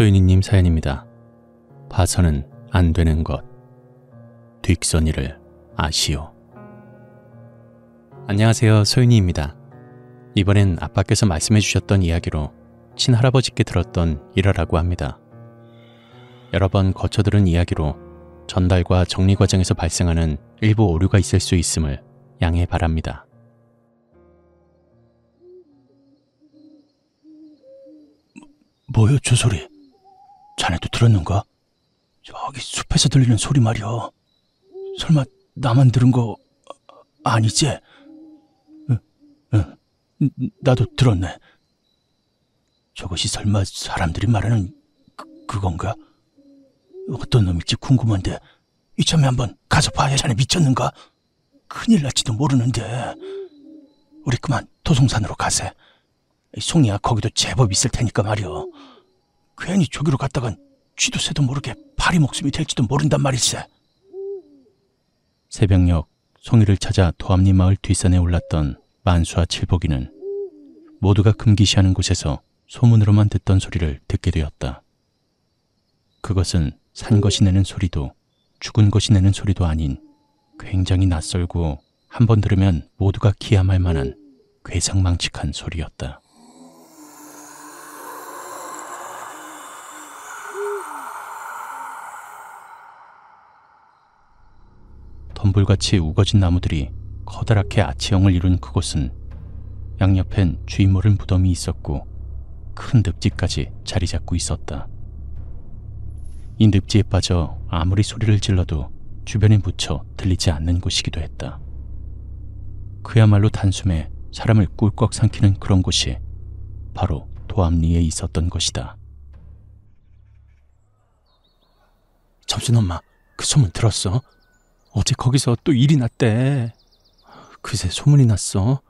소유니님 사연입니다. 봐서는 안 되는 것, 뒷선이를 아시오. 안녕하세요, 소유니입니다. 이번엔 아빠께서 말씀해 주셨던 이야기로 친할아버지께 들었던 일화라고 합니다. 여러 번 거쳐 들은 이야기로 전달과 정리 과정에서 발생하는 일부 오류가 있을 수 있음을 양해 바랍니다. 뭐요 저 소리? 자네도 들었는가? 저기 숲에서 들리는 소리 말이야. 설마 나만 들은 거 아니지? 응, 나도 들었네. 저것이 설마 사람들이 말하는 그건가? 어떤 놈일지 궁금한데 이참에 한번 가서 봐야 자네 미쳤는가? 큰일 날지도 모르는데. 우리 그만 도송산으로 가세. 송이야, 거기도 제법 있을 테니까 말이오. 괜히 저기로 갔다간 쥐도 새도 모르게 파리 목숨이 될지도 모른단 말일세. 새벽녘 송이를 찾아 도암리 마을 뒷산에 올랐던 만수와 칠복이는 모두가 금기시하는 곳에서 소문으로만 듣던 소리를 듣게 되었다. 그것은 산 것이 내는 소리도 죽은 것이 내는 소리도 아닌 굉장히 낯설고 한 번 들으면 모두가 기함할 만한 괴상망측한 소리였다. 덤불같이 우거진 나무들이 커다랗게 아치형을 이룬 그곳은 양옆엔 쥐 모른 무덤이 있었고 큰 늪지까지 자리 잡고 있었다. 이 늪지에 빠져 아무리 소리를 질러도 주변에 묻혀 들리지 않는 곳이기도 했다. 그야말로 단숨에 사람을 꿀꺽 삼키는 그런 곳이 바로 도암리에 있었던 것이다. 점순 엄마, 그 소문 들었어? 어제 거기서 또 일이 났대. 그새 소문이 났어.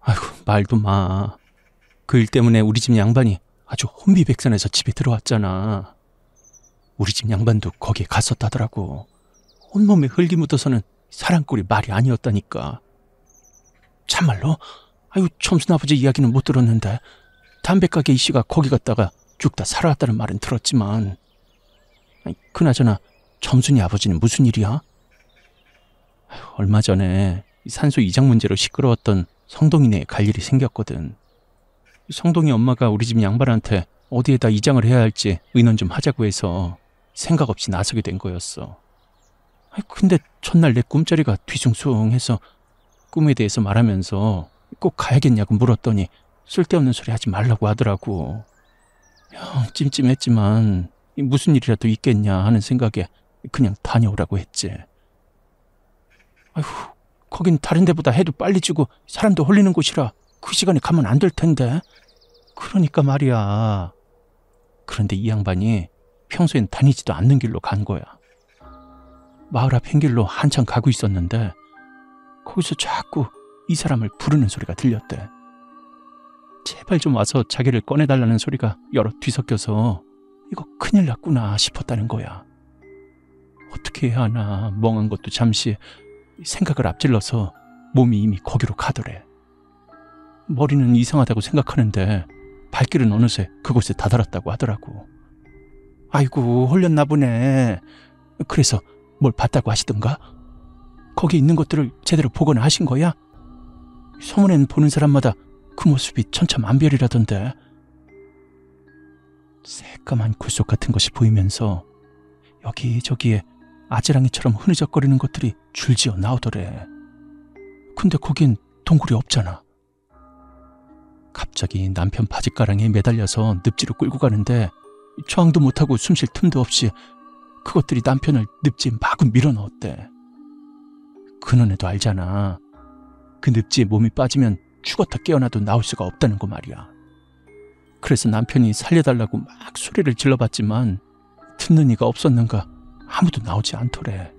아이고, 말도 마. 그 일 때문에 우리 집 양반이 아주 혼비백산해서 집에 들어왔잖아. 우리 집 양반도 거기에 갔었다더라고. 온몸에 흙이 묻어서는 사람꼴이 말이 아니었다니까. 참말로? 아이고, 점순 아버지 이야기는 못 들었는데 담배가게 이씨가 거기 갔다가 죽다 살아왔다는 말은 들었지만. 아니, 그나저나 점순이 아버지는 무슨 일이야? 얼마 전에 산소 이장 문제로 시끄러웠던 성동이네에 갈 일이 생겼거든. 성동이 엄마가 우리 집 양반한테 어디에다 이장을 해야 할지 의논 좀 하자고 해서 생각 없이 나서게 된 거였어. 근데 첫날 내 꿈자리가 뒤숭숭해서 꿈에 대해서 말하면서 꼭 가야겠냐고 물었더니 쓸데없는 소리 하지 말라고 하더라고. 찜찜했지만 무슨 일이라도 있겠냐 하는 생각에 그냥 다녀오라고 했지. 아휴, 거긴 다른 데보다 해도 빨리 지고 사람도 홀리는 곳이라 그 시간에 가면 안 될 텐데. 그러니까 말이야. 그런데 이 양반이 평소엔 다니지도 않는 길로 간 거야. 마을 앞 행길로 한참 가고 있었는데 거기서 자꾸 이 사람을 부르는 소리가 들렸대. 제발 좀 와서 자기를 꺼내달라는 소리가 여러 뒤섞여서 이거 큰일 났구나 싶었다는 거야. 어떻게 해야 하나 멍한 것도 잠시 생각을 앞질러서 몸이 이미 거기로 가더래. 머리는 이상하다고 생각하는데 발길은 어느새 그곳에 다다랐다고 하더라고. 아이고, 홀렸나 보네. 그래서 뭘 봤다고 하시던가? 거기 있는 것들을 제대로 보거나 하신 거야? 소문엔 보는 사람마다 그 모습이 천차만별이라던데. 새까만 굴속 같은 것이 보이면서 여기저기에 아지랑이처럼 흐느적거리는 것들이 줄지어 나오더래. 근데 거긴 동굴이 없잖아. 갑자기 남편 바지가랑에 매달려서 늪지로 끌고 가는데 저항도 못하고 숨 쉴 틈도 없이 그것들이 남편을 늪지에 마구 밀어넣었대. 그놈네도 알잖아. 그 늪지에 몸이 빠지면 죽었다 깨어나도 나올 수가 없다는 거 말이야. 그래서 남편이 살려달라고 막 소리를 질러봤지만 듣는 이가 없었는가 아무도 나오지 않더래.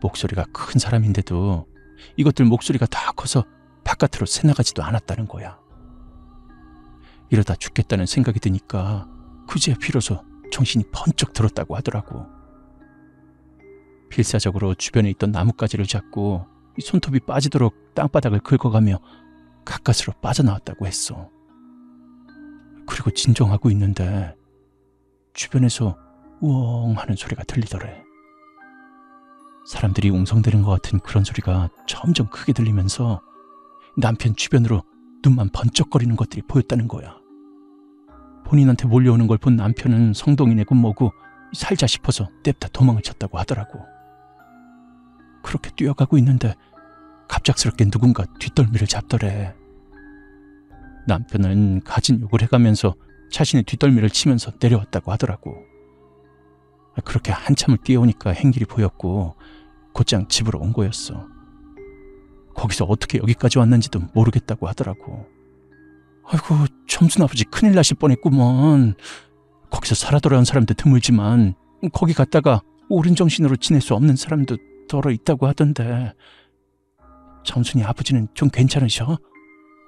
목소리가 큰 사람인데도 이것들 목소리가 다 커서 바깥으로 새나가지도 않았다는 거야. 이러다 죽겠다는 생각이 드니까 그제야 비로소 정신이 번쩍 들었다고 하더라고. 필사적으로 주변에 있던 나뭇가지를 잡고 손톱이 빠지도록 땅바닥을 긁어가며 가까스로 빠져나왔다고 했어. 그리고 진정하고 있는데 주변에서 우엉 하는 소리가 들리더래. 사람들이 웅성대는 것 같은 그런 소리가 점점 크게 들리면서 남편 주변으로 눈만 번쩍거리는 것들이 보였다는 거야. 본인한테 몰려오는 걸 본 남편은 성동이네고 뭐고 살자 싶어서 냅다 도망을 쳤다고 하더라고. 그렇게 뛰어가고 있는데 갑작스럽게 누군가 뒷덜미를 잡더래. 남편은 가진 욕을 해가면서 자신의 뒷덜미를 치면서 내려왔다고 하더라고. 그렇게 한참을 뛰어오니까 행길이 보였고 곧장 집으로 온 거였어. 거기서 어떻게 여기까지 왔는지도 모르겠다고 하더라고. 아이고, 청순아버지 큰일 나실 뻔했구먼. 거기서 살아 돌아온 사람도 드물지만 거기 갔다가 옳은 정신으로 지낼 수 없는 사람도 더러 있다고 하던데 청순이 아버지는 좀 괜찮으셔?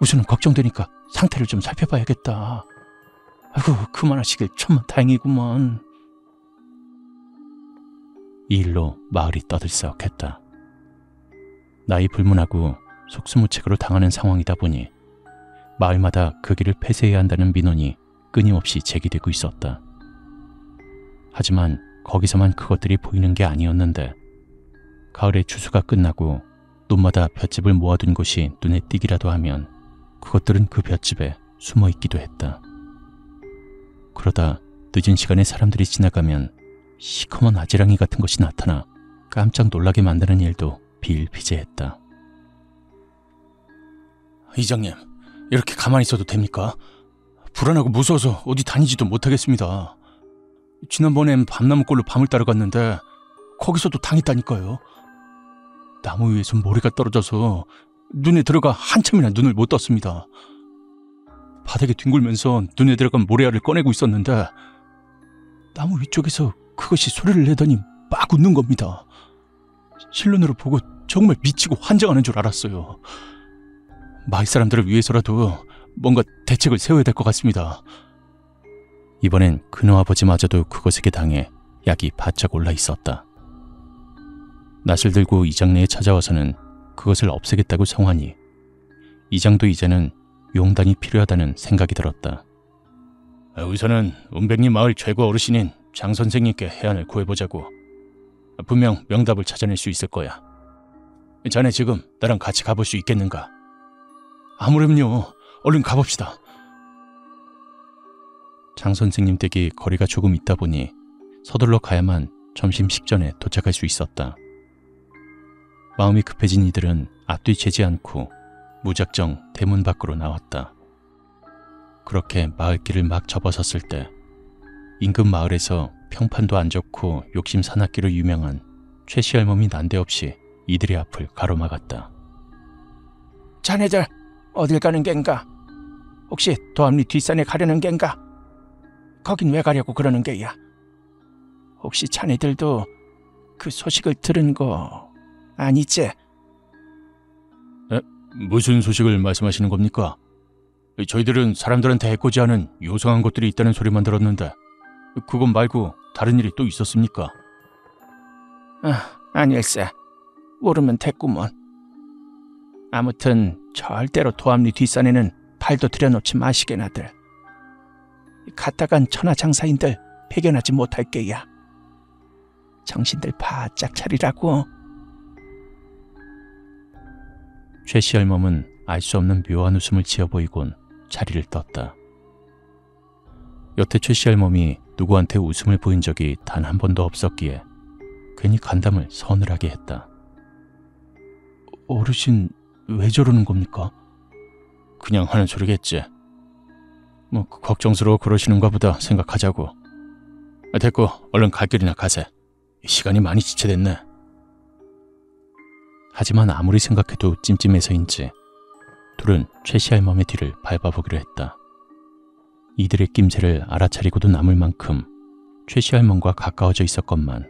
우선은 걱정되니까 상태를 좀 살펴봐야겠다. 아이고, 그만하시길 천만다행이구먼. 이 일로 마을이 떠들썩했다. 나이 불문하고 속수무책으로 당하는 상황이다 보니 마을마다 그 길을 폐쇄해야 한다는 민원이 끊임없이 제기되고 있었다. 하지만 거기서만 그것들이 보이는 게 아니었는데 가을에 추수가 끝나고 논마다 볏짚을 모아둔 곳이 눈에 띄기라도 하면 그것들은 그 볏짚에 숨어 있기도 했다. 그러다 늦은 시간에 사람들이 지나가면 시커먼 아지랑이 같은 것이 나타나 깜짝 놀라게 만드는 일도 비일비재했다. 이장님, 이렇게 가만히 있어도 됩니까? 불안하고 무서워서 어디 다니지도 못하겠습니다. 지난번엔 밤나무골로 밤을 따러 갔는데 거기서도 당했다니까요. 나무 위에서 모래가 떨어져서 눈에 들어가 한참이나 눈을 못 떴습니다. 바닥에 뒹굴면서 눈에 들어간 모래알을 꺼내고 있었는데 나무 위쪽에서 그것이 소리를 내더니 막 웃는 겁니다. 실눈으로 보고 정말 미치고 환장하는 줄 알았어요. 마을 사람들을 위해서라도 뭔가 대책을 세워야 될 것 같습니다. 이번엔 그녀 아버지마저도 그것에게 당해 약이 바짝 올라 있었다. 낫을 들고 이장내에 찾아와서는 그것을 없애겠다고 성하니 이장도 이제는 용단이 필요하다는 생각이 들었다. 우선은 은백리 마을 최고 어르신인 장 선생님께 해안을 구해보자고. 분명 명답을 찾아낼 수 있을 거야. 자네 지금 나랑 같이 가볼 수 있겠는가? 아무렴요. 얼른 가봅시다. 장 선생님 댁이 거리가 조금 있다 보니 서둘러 가야만 점심 식전에 도착할 수 있었다. 마음이 급해진 이들은 앞뒤 재지 않고 무작정 대문 밖으로 나왔다. 그렇게 마을길을 막 접어섰을 때 인근 마을에서 평판도 안 좋고 욕심 사납기로 유명한 최씨 할멈이 난데없이 이들의 앞을 가로막았다. 자네들 어딜 가는 겐가? 혹시 도암리 뒷산에 가려는 겐가? 거긴 왜 가려고 그러는 게야? 혹시 자네들도 그 소식을 들은 거 아니지? 에? 무슨 소식을 말씀하시는 겁니까? 저희들은 사람들한테 해코지 하는 요상한 것들이 있다는 소리만 들었는데 그것 말고 다른 일이 또 있었습니까? 아닐세. 모르면 됐구먼. 아무튼 절대로 도암리 뒷산에는 발도 들여놓지 마시게나들. 갔다 간 천하장사인들 배견하지 못할 게야. 정신들 바짝 차리라고. 최씨 할멈은 알 수 없는 묘한 웃음을 지어 보이곤 자리를 떴다. 여태 최씨 할멈이 누구한테 웃음을 보인 적이 단 한 번도 없었기에 괜히 간담을 서늘하게 했다. 어르신, 왜 저러는 겁니까? 그냥 하는 소리겠지. 뭐 걱정스러워 그러시는가 보다 생각하자고. 됐고 얼른 갈 길이나 가세. 시간이 많이 지체됐네. 하지만 아무리 생각해도 찜찜해서인지 둘은 최씨 할멈의 뒤를 밟아보기로 했다. 이들의 낌새를 알아차리고도 남을 만큼 최씨 할멈과 가까워져 있었건만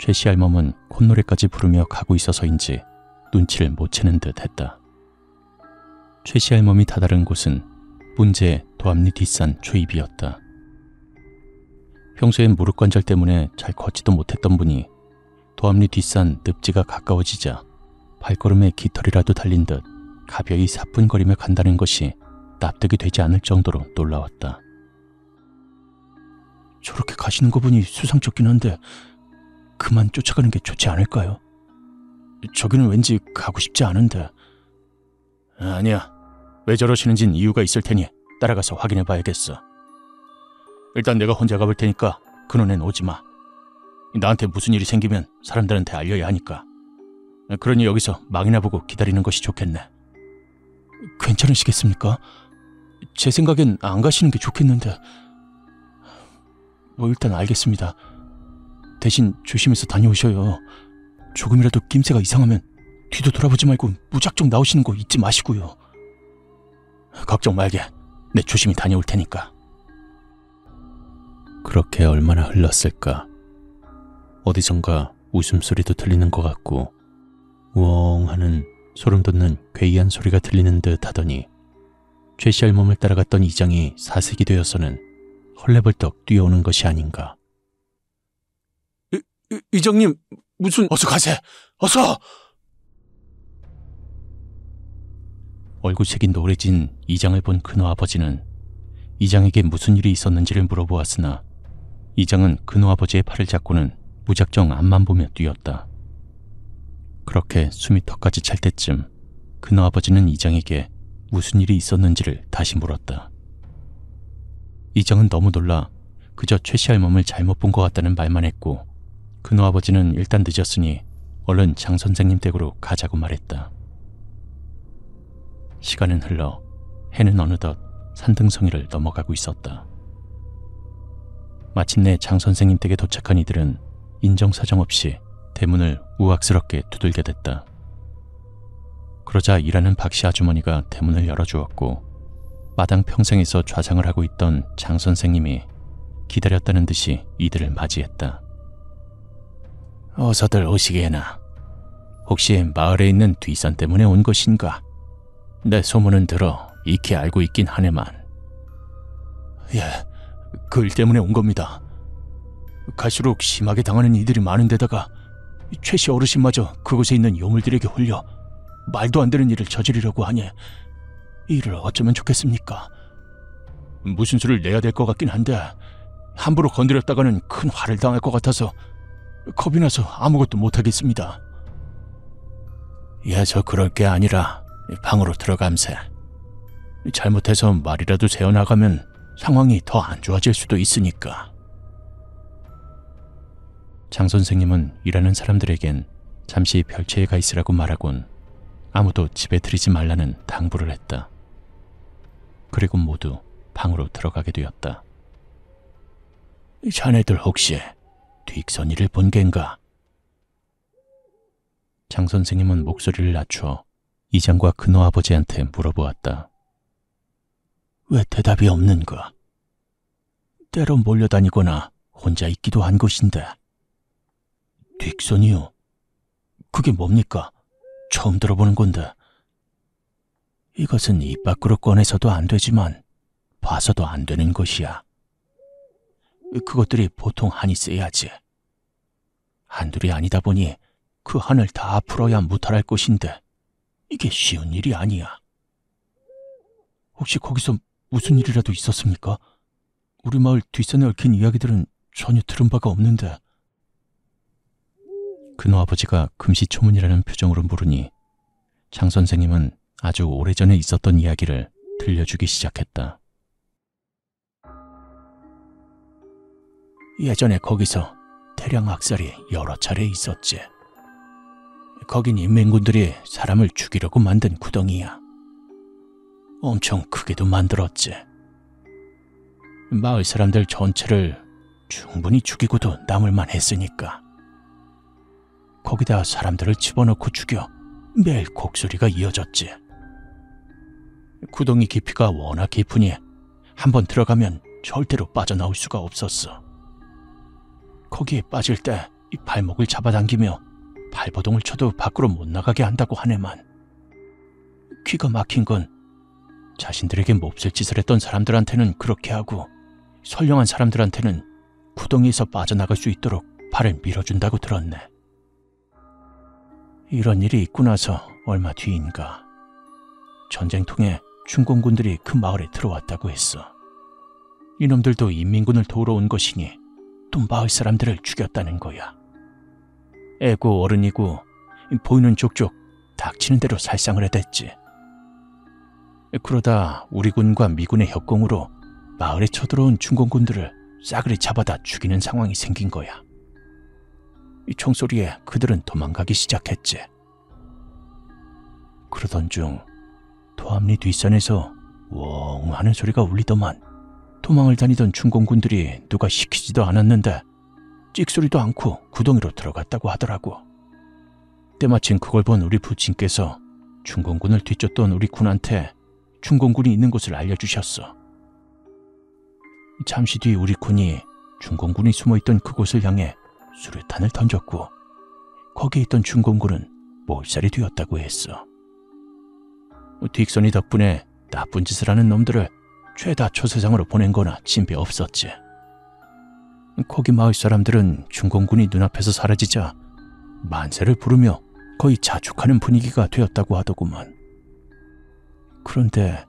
최씨 할멈은 콧노래까지 부르며 가고 있어서인지 눈치를 못 채는 듯 했다. 최씨 할멈이 다다른 곳은 문제의 도암리 뒷산 초입이었다. 평소엔 무릎 관절 때문에 잘 걷지도 못했던 분이 도암리 뒷산 늪지가 가까워지자 발걸음에 깃털이라도 달린 듯 가벼이 사뿐거리며 간다는 것이 납득이 되지 않을 정도로 놀라웠다. 저렇게 가시는 거 보니 수상쩍긴 한데 그만 쫓아가는 게 좋지 않을까요? 저기는 왠지 가고 싶지 않은데. 아니야. 왜 저러시는진 이유가 있을 테니 따라가서 확인해 봐야겠어. 일단 내가 혼자 가볼 테니까 그놈엔 오지 마. 나한테 무슨 일이 생기면 사람들한테 알려야 하니까. 그러니 여기서 망이나 보고 기다리는 것이 좋겠네. 괜찮으시겠습니까? 제 생각엔 안 가시는 게 좋겠는데. 뭐 일단 알겠습니다. 대신 조심해서 다녀오셔요. 조금이라도 낌새가 이상하면 뒤도 돌아보지 말고 무작정 나오시는 거 잊지 마시고요. 걱정 말게. 내 조심히 다녀올 테니까. 그렇게 얼마나 흘렀을까. 어디선가 웃음소리도 들리는 것 같고 우엉 하는 소름돋는 괴이한 소리가 들리는 듯 하더니 최씨 알몸을 따라갔던 이장이 사색이 되어서는 헐레벌떡 뛰어오는 것이 아닌가. 이장님 무슨... 어서 가세! 어서! 얼굴색이 노래진 이장을 본 근호 아버지는 이장에게 무슨 일이 있었는지를 물어보았으나 이장은 근호 아버지의 팔을 잡고는 무작정 앞만 보며 뛰었다. 그렇게 숨이 턱까지 찰 때쯤 근호 아버지는 이장에게 무슨 일이 있었는지를 다시 물었다. 이장은 너무 놀라 그저 최씨 할멈을 잘못 본 것 같다는 말만 했고 근호 아버지는 일단 늦었으니 얼른 장 선생님 댁으로 가자고 말했다. 시간은 흘러 해는 어느덧 산등성이를 넘어가고 있었다. 마침내 장 선생님 댁에 도착한 이들은 인정사정 없이 대문을 우악스럽게 두들겨댔다. 그러자 일하는 박씨 아주머니가 대문을 열어주었고 마당 평생에서 좌상을 하고 있던 장 선생님이 기다렸다는 듯이 이들을 맞이했다. 어서들 오시게나. 혹시 마을에 있는 뒷산 때문에 온 것인가? 내 소문은 들어 익히 알고 있긴 하네만. 예, 그 일 때문에 온 겁니다. 갈수록 심하게 당하는 이들이 많은 데다가 최씨 어르신마저 그곳에 있는 요물들에게 홀려 말도 안 되는 일을 저지르려고 하니 이 일을 어쩌면 좋겠습니까? 무슨 수를 내야 될 것 같긴 한데 함부로 건드렸다가는 큰 화를 당할 것 같아서 겁이 나서 아무것도 못하겠습니다. 예, 저 그럴 게 아니라 방으로 들어감세. 잘못해서 말이라도 새어나가면 상황이 더 안 좋아질 수도 있으니까. 장 선생님은 일하는 사람들에겐 잠시 별채에 가 있으라고 말하곤 아무도 집에 들이지 말라는 당부를 했다. 그리고 모두 방으로 들어가게 되었다. 자네들 혹시 뒷선이를 본 겐가? 장 선생님은 목소리를 낮춰 이장과 근호 아버지한테 물어보았다. 왜 대답이 없는가? 때론 몰려다니거나 혼자 있기도 한 것인데. 뒷선이요? 그게 뭡니까? 처음 들어보는 건데. 이것은 입 밖으로 꺼내서도 안 되지만 봐서도 안 되는 것이야. 그것들이 보통 한이 세야지. 한둘이 아니다 보니 그 한을 다 풀어야 무탈할 것인데 이게 쉬운 일이 아니야. 혹시 거기서 무슨 일이라도 있었습니까? 우리 마을 뒷산에 얽힌 이야기들은 전혀 들은 바가 없는데. 근호 아버지가 금시초문이라는 표정으로 물으니 장 선생님은 아주 오래전에 있었던 이야기를 들려주기 시작했다. 예전에 거기서 대량 학살이 여러 차례 있었지. 거긴 인민군들이 사람을 죽이려고 만든 구덩이야. 엄청 크게도 만들었지. 마을 사람들 전체를 충분히 죽이고도 남을만 했으니까. 거기다 사람들을 집어넣고 죽여 매일 곡소리가 이어졌지. 구덩이 깊이가 워낙 깊으니 한번 들어가면 절대로 빠져나올 수가 없었어. 거기에 빠질 때 이 발목을 잡아당기며 발버둥을 쳐도 밖으로 못 나가게 한다고 하네만. 귀가 막힌 건 자신들에게 몹쓸 짓을 했던 사람들한테는 그렇게 하고 선량한 사람들한테는 구덩이에서 빠져나갈 수 있도록 발을 밀어준다고 들었네. 이런 일이 있고 나서 얼마 뒤인가 전쟁통에 충공군들이 그 마을에 들어왔다고 했어. 이놈들도 인민군을 도우러 온 것이니 또 마을 사람들을 죽였다는 거야. 애고 어른이고 보이는 족족 닥치는 대로 살상을 해댔지. 그러다 우리 군과 미군의 협공으로 마을에 쳐들어온 충공군들을 싸그리 잡아다 죽이는 상황이 생긴 거야. 이 총소리에 그들은 도망가기 시작했지. 그러던 중 토암리 뒷산에서 웡 하는 소리가 울리더만 도망을 다니던 충공군들이 누가 시키지도 않았는데 찍소리도 않고 구덩이로 들어갔다고 하더라고. 때마침 그걸 본 우리 부친께서 충공군을 뒤쫓던 우리 군한테 충공군이 있는 곳을 알려주셨어. 잠시 뒤 우리 군이 충공군이 숨어있던 그곳을 향해 수류탄을 던졌고 거기에 있던 충공군은 몰살이 되었다고 했어. 딕선이 덕분에 나쁜 짓을 하는 놈들을 죄다 초세상으로 보낸 거나 진배 없었지. 거기 마을 사람들은 충공군이 눈앞에서 사라지자 만세를 부르며 거의 자축하는 분위기가 되었다고 하더구만. 그런데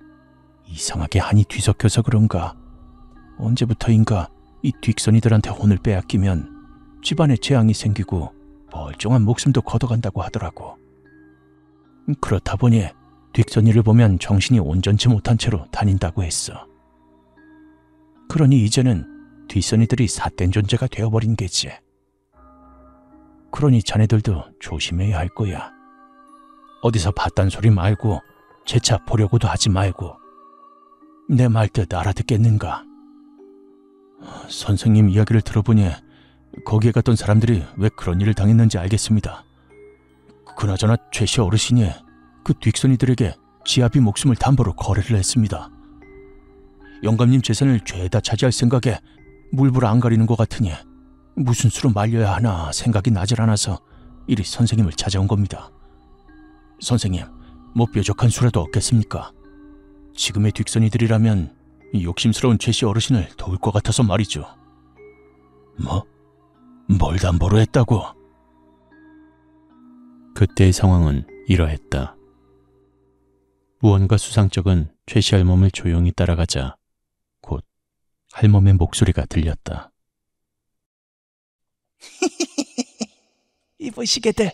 이상하게 한이 뒤섞여서 그런가 언제부터인가 이 딕선이들한테 혼을 빼앗기면 집안에 재앙이 생기고 멀쩡한 목숨도 걷어간다고 하더라고. 그렇다 보니 딕선이를 보면 정신이 온전치 못한 채로 다닌다고 했어. 그러니 이제는 뒷선이들이 삿된 존재가 되어버린 게지. 그러니 자네들도 조심해야 할 거야. 어디서 봤단 소리 말고 재차 보려고도 하지 말고. 내 말 뜻 알아듣겠는가? 선생님 이야기를 들어보니 거기에 갔던 사람들이 왜 그런 일을 당했는지 알겠습니다. 그나저나 최씨 어르신이 그 딕선이들에게 지아비 목숨을 담보로 거래를 했습니다. 영감님 재산을 죄다 차지할 생각에 물불 안 가리는 것 같으니 무슨 수로 말려야 하나 생각이 나질 않아서 이리 선생님을 찾아온 겁니다. 선생님, 뭐 뾰족한 수라도 없겠습니까? 지금의 딕선이들이라면 욕심스러운 최씨 어르신을 도울 것 같아서 말이죠. 뭐? 뭘 담보로 했다고? 그때의 상황은 이러했다. 무언가 수상쩍은 최씨 할멈을 조용히 따라가자 곧 할멈의 목소리가 들렸다. 이보시게들,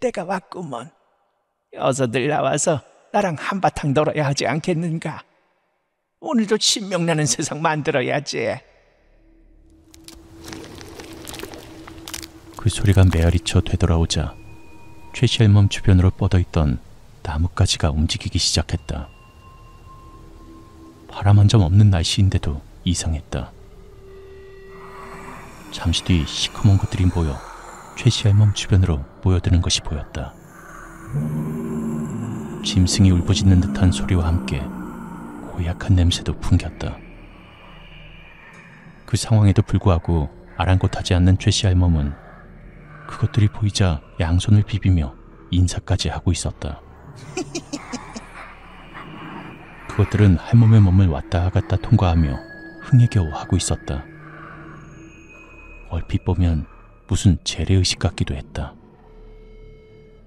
내가 왔구먼. 어서들 나와서 나랑 한바탕 놀아야 하지 않겠는가? 오늘도 신명나는 세상 만들어야지. 그 소리가 메아리쳐 되돌아오자 최씨 할멈 주변으로 뻗어있던 나뭇가지가 움직이기 시작했다. 바람 한 점 없는 날씨인데도 이상했다. 잠시 뒤 시커먼 것들이 모여 최씨 할멈 주변으로 모여드는 것이 보였다. 짐승이 울부짖는 듯한 소리와 함께 고약한 냄새도 풍겼다. 그 상황에도 불구하고 아랑곳하지 않는 최씨 할멈은 그것들이 보이자 양손을 비비며 인사까지 하고 있었다. 그것들은 할멈의 몸을 왔다 갔다 통과하며 흥에 겨워 하고 있었다. 얼핏 보면 무슨 재래의식 같기도 했다.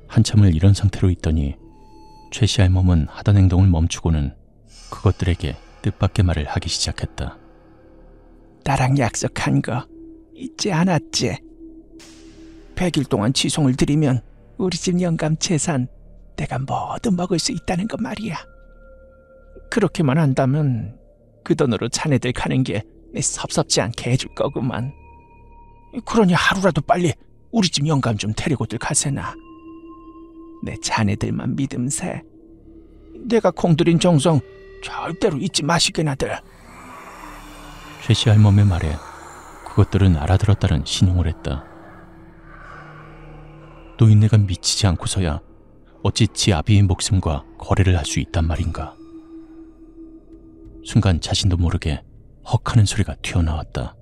한참을 이런 상태로 있더니 최씨 할멈은 하던 행동을 멈추고는 그것들에게 뜻밖의 말을 하기 시작했다. 나랑 약속한 거 잊지 않았지? 100일 동안 지송을 드리면 우리 집 영감 재산 내가 뭐든 먹을 수 있다는 거 말이야. 그렇게만 한다면 그 돈으로 자네들 가는 게 내 섭섭지 않게 해줄 거구만. 그러니 하루라도 빨리 우리 집 영감 좀 데리고들 가세나. 내 자네들만 믿음세. 내가 공들인 정성 절대로 잊지 마시게나들. 최씨 할멈의 말에 그것들은 알아들었다는 신용을 했다. 노인네가 미치지 않고서야 어찌 지 아비의 목숨과 거래를 할 수 있단 말인가. 순간 자신도 모르게 헉하는 소리가 튀어나왔다.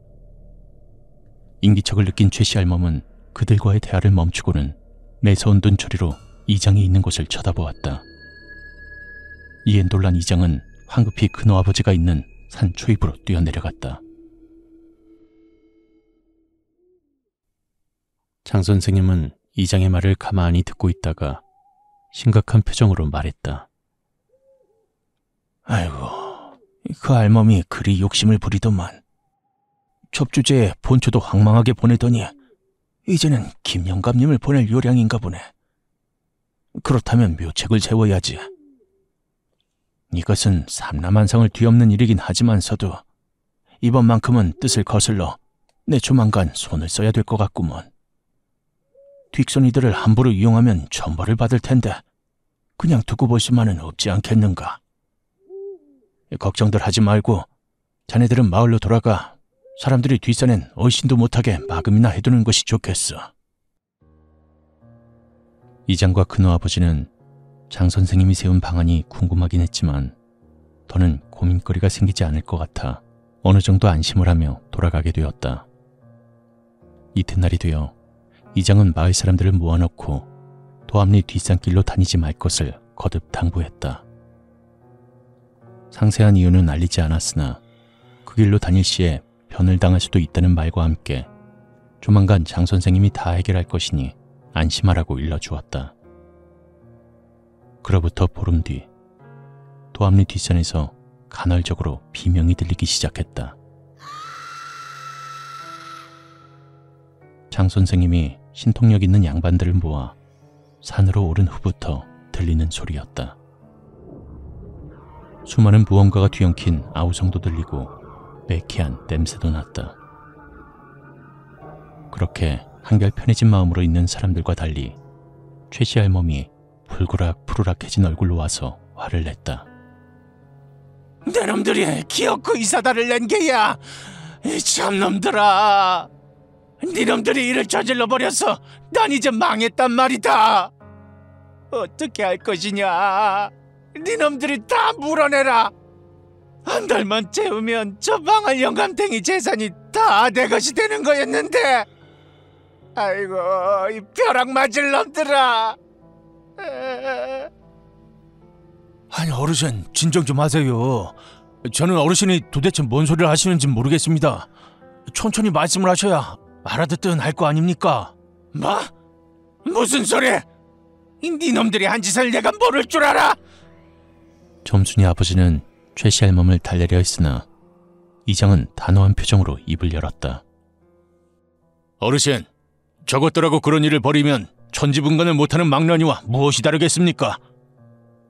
인기척을 느낀 최씨 할멈은 그들과의 대화를 멈추고는 매서운 눈초리로 이장이 있는 곳을 쳐다보았다. 이에 놀란 이장은 황급히 큰오아버지가 있는 산 초입으로 뛰어내려갔다. 장선생님은 이장의 말을 가만히 듣고 있다가 심각한 표정으로 말했다. 아이고, 그 알몸이 그리 욕심을 부리더만. 첩주제에 본초도 황망하게 보내더니 이제는 김영감님을 보낼 요량인가 보네. 그렇다면 묘책을 세워야지. 이것은 삼라만상을 뒤엎는 일이긴 하지만서도 이번만큼은 뜻을 거슬러 내 조만간 손을 써야 될 것 같구먼. 뒷손이들을 함부로 이용하면 천벌을 받을 텐데 그냥 두고 볼 수만은 없지 않겠는가. 걱정들 하지 말고 자네들은 마을로 돌아가 사람들이 뒷산엔 얼씬도 못하게 막음이나 해두는 것이 좋겠어. 이장과 큰오아버지는 장 선생님이 세운 방안이 궁금하긴 했지만 더는 고민거리가 생기지 않을 것 같아 어느 정도 안심을 하며 돌아가게 되었다. 이튿날이 되어 이장은 마을 사람들을 모아놓고 도암리 뒷산길로 다니지 말 것을 거듭 당부했다. 상세한 이유는 알리지 않았으나 그 길로 다닐 시에 변을 당할 수도 있다는 말과 함께 조만간 장 선생님이 다 해결할 것이니 안심하라고 일러주었다. 그로부터 보름 뒤 도암리 뒷산에서 간헐적으로 비명이 들리기 시작했다. 장 선생님이 신통력 있는 양반들을 모아 산으로 오른 후부터 들리는 소리였다. 수많은 무언가가 뒤엉킨 아우성도 들리고 매캐한 냄새도 났다. 그렇게 한결 편해진 마음으로 있는 사람들과 달리 최씨 할멈이 불그락 푸르락해진 얼굴로 와서 화를 냈다. 내놈들이 기어코 이사다를 낸 게야! 이 참놈들아! 니놈들이 일을 저질러버려서 난 이제 망했단 말이다! 어떻게 할 것이냐! 니놈들이 다 물어내라! 한 달만 채우면 저 망할 영감탱이 재산이 다 내 것이 되는 거였는데, 아이고 이 벼락 맞을 놈들아. 아니 어르신, 진정 좀 하세요. 저는 어르신이 도대체 뭔 소리를 하시는지 모르겠습니다. 천천히 말씀을 하셔야 알아듣든 할 거 아닙니까? 뭐? 무슨 소리? 니놈들이 한 짓을 내가 모를 줄 알아? 점순이 아버지는 최씨 할멈을 달래려 했으나 이장은 단호한 표정으로 입을 열었다. 어르신, 저것들하고 그런 일을 벌이면 천지분간을 못하는 망나니와 무엇이 다르겠습니까?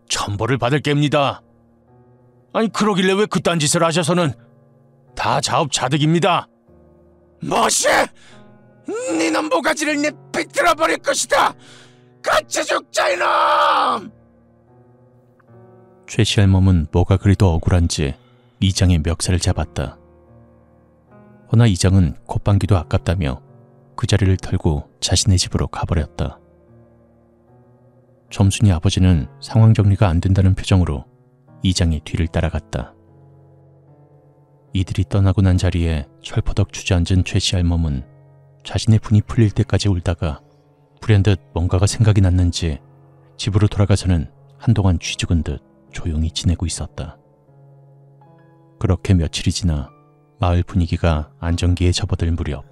천벌을 받을 겝니다. 아니 그러길래 왜 그딴 짓을 하셔서는? 다 자업자득입니다. 뭐시? 니놈 모가지를 내 삐뚤어버릴 것이다. 같이 죽자 이놈! 최씨 할멈은 뭐가 그리도 억울한지 이장의 멱살을 잡았다. 허나 이장은 콧방귀도 아깝다며 그 자리를 털고 자신의 집으로 가버렸다. 점순이 아버지는 상황 정리가 안 된다는 표정으로 이장의 뒤를 따라갔다. 이들이 떠나고 난 자리에 철퍼덕 주저앉은 최씨 할멈은 자신의 분이 풀릴 때까지 울다가 불현듯 뭔가가 생각이 났는지 집으로 돌아가서는 한동안 쥐죽은 듯 조용히 지내고 있었다. 그렇게 며칠이 지나 마을 분위기가 안정기에 접어들 무렵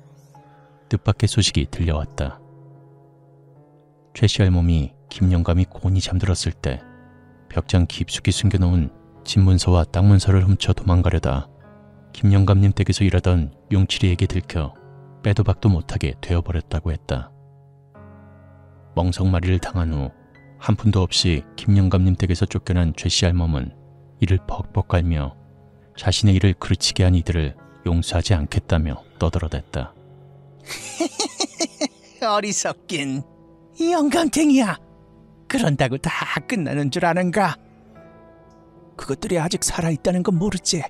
뜻밖의 소식이 들려왔다. 최씨 할멈이 김영감이 곤히 잠들었을 때 벽장 깊숙이 숨겨놓은 집문서와 땅문서를 훔쳐 도망가려다 김영감님 댁에서 일하던 용칠이에게 들켜 빼도 박도 못하게 되어버렸다고 했다. 멍석마리를 당한 후 한 푼도 없이 김영감님 댁에서 쫓겨난 최씨 할멈은 이를 벅벅 갈며 자신의 일을 그르치게 한 이들을 용서하지 않겠다며 떠들어댔다. 어리석긴 영감탱이야. 그런다고 다 끝나는 줄 아는가? 그것들이 아직 살아있다는 건 모르지.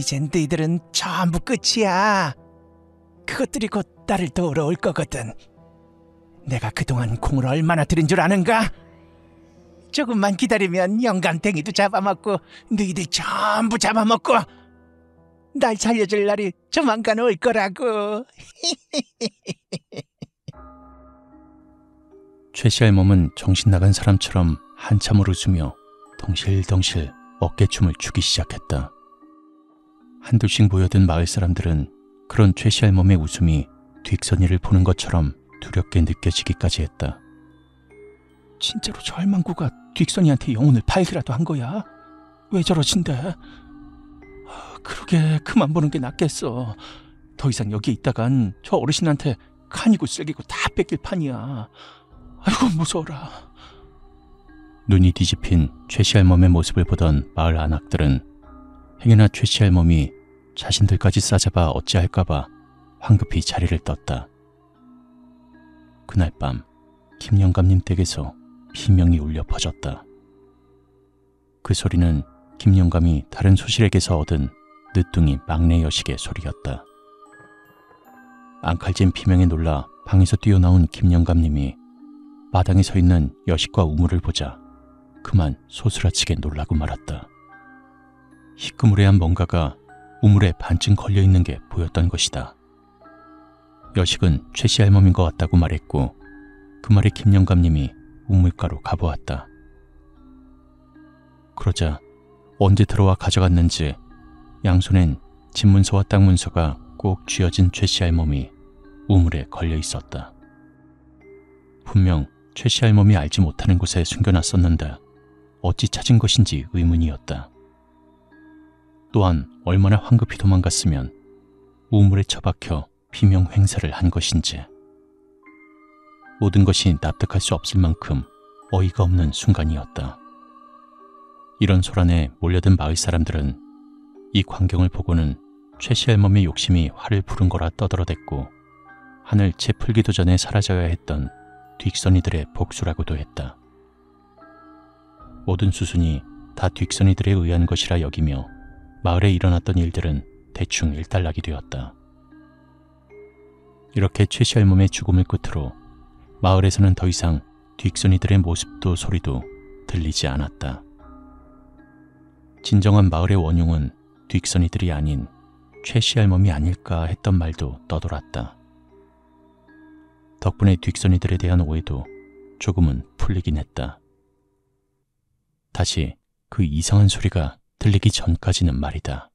이젠 너희들은 전부 끝이야. 그것들이 곧 나를 도우러 올 거거든. 내가 그동안 공을 얼마나 들인 줄 아는가? 조금만 기다리면 영감탱이도 잡아먹고 너희들 전부 잡아먹고 날 살려줄 날이 조만간 올 거라고. 최씨 할멈은 정신나간 사람처럼 한참을 웃으며 덩실덩실 어깨춤을 추기 시작했다. 한둘씩 모여든 마을 사람들은 그런 최씨 할멈의 웃음이 뒷선이를 보는 것처럼 두렵게 느껴지기까지 했다. 진짜로 저 할망구가 뒷선이한테 영혼을 팔기라도 한 거야? 왜 저러신데? 그러게 그만 보는 게 낫겠어. 더 이상 여기 있다간 저 어르신한테 칸이고 쓸개고 다 뺏길 판이야. 아이고 무서워라. 눈이 뒤집힌 최씨할멈의 모습을 보던 마을 안악들은 행여나 최씨할멈이 자신들까지 싸잡아 어찌할까봐 황급히 자리를 떴다. 그날 밤 김영감님 댁에서 비명이 울려 퍼졌다. 그 소리는 김영감이 다른 소실에게서 얻은 늦둥이 막내 여식의 소리였다. 앙칼진 비명에 놀라 방에서 뛰어나온 김영감님이 마당에 서 있는 여식과 우물을 보자 그만 소스라치게 놀라고 말았다. 희끄무레한 뭔가가 우물에 반쯤 걸려있는 게 보였던 것이다. 여식은 최씨 할멈인 것 같다고 말했고 그 말에 김영감님이 우물가로 가보았다. 그러자 언제 들어와 가져갔는지 양손엔 집문서와 땅문서가 꼭 쥐어진 최씨 할멈이 우물에 걸려 있었다. 분명 최씨 할멈이 알지 못하는 곳에 숨겨놨었는데 어찌 찾은 것인지 의문이었다. 또한 얼마나 황급히 도망갔으면 우물에 처박혀 비명 횡사를 한 것인지. 모든 것이 납득할 수 없을 만큼 어이가 없는 순간이었다. 이런 소란에 몰려든 마을 사람들은 이 광경을 보고는 최씨 할멈의 욕심이 화를 부른 거라 떠들어댔고 하늘 재풀기도 전에 사라져야 했던 뒷선이들의 복수라고도 했다. 모든 수순이 다 뒷선이들에 의한 것이라 여기며 마을에 일어났던 일들은 대충 일단락이 되었다. 이렇게 최씨 할멈의 죽음을 끝으로 마을에서는 더 이상 뒷선이들의 모습도 소리도 들리지 않았다. 진정한 마을의 원흉은 뒷선이들이 아닌 최씨 할멈이 아닐까 했던 말도 떠돌았다. 덕분에 뒷선이들에 대한 오해도 조금은 풀리긴 했다. 다시 그 이상한 소리가 들리기 전까지는 말이다.